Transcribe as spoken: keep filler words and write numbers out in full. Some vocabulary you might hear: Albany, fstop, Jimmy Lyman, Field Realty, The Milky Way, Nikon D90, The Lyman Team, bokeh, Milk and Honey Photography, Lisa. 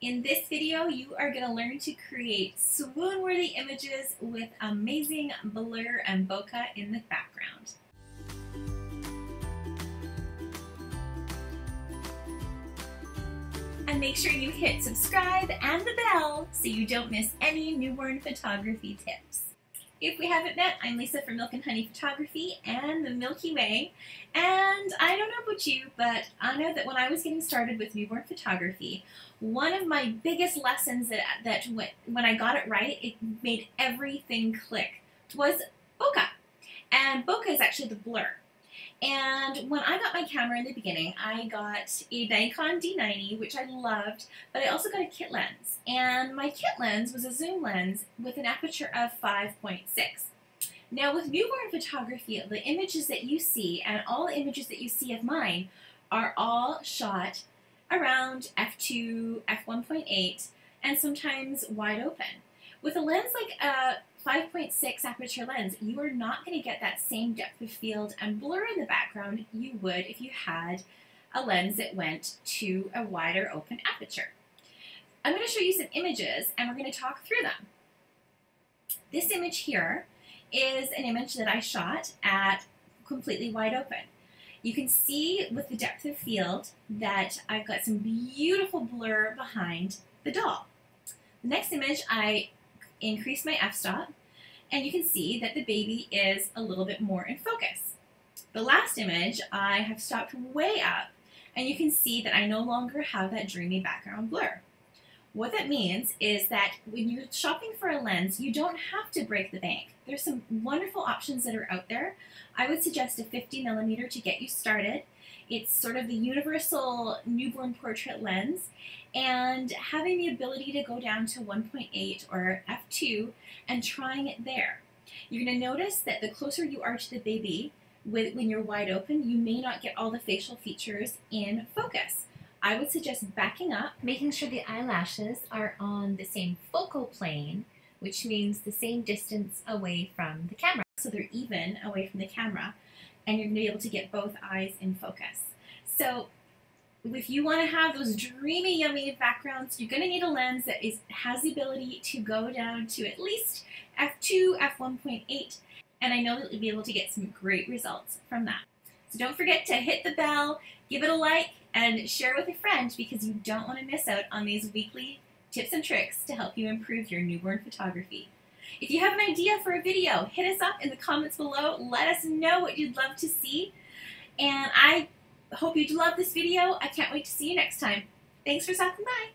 In this video, you are going to learn to create swoon-worthy images with amazing blur and bokeh in the background. And make sure you hit subscribe and the bell so you don't miss any newborn photography tips. If we haven't met, I'm Lisa from Milk and Honey Photography and The Milky Way, and I don't know about you, but I know that when I was getting started with newborn photography, one of my biggest lessons that, that when I got it right, it made everything click, was bokeh. And bokeh is actually the blur. And when I got my camera in the beginning, I got a Nikon D ninety, which I loved, but I also got a kit lens. And my kit lens was a zoom lens with an aperture of five point six. Now with newborn photography, the images that you see, and all the images that you see of mine, are all shot around f two, f one point eight, and sometimes wide open. With a lens like a five point six aperture lens, you are not going to get that same depth of field and blur in the background you would if you had a lens that went to a wider open aperture. I'm going to show you some images and we're going to talk through them. This image here is an image that I shot at completely wide open. You can see with the depth of field that I've got some beautiful blur behind the doll. The next image, I increase my f-stop, and you can see that the baby is a little bit more in focus. The last image, I have stopped way up, and you can see that I no longer have that dreamy background blur. What that means is that when you're shopping for a lens, you don't have to break the bank. There's some wonderful options that are out there. I would suggest a fifty millimeter to get you started. It's sort of the universal newborn portrait lens, and having the ability to go down to one point eight or f two and trying it there. You're going to notice that the closer you are to the baby, with, when you're wide open, you may not get all the facial features in focus. I would suggest backing up, making sure the eyelashes are on the same focal plane, which means the same distance away from the camera. So they're even away from the camera, and you're going to be able to get both eyes in focus. So if you want to have those dreamy, yummy backgrounds, you're going to need a lens that is, has the ability to go down to at least f two, f one point eight, and I know that you'll be able to get some great results from that. So don't forget to hit the bell, give it a like, and share with a friend, because you don't want to miss out on these weekly tips and tricks to help you improve your newborn photography. If you have an idea for a video, hit us up in the comments below. Let us know what you'd love to see. And I hope you love this video. I can't wait to see you next time. Thanks for stopping by.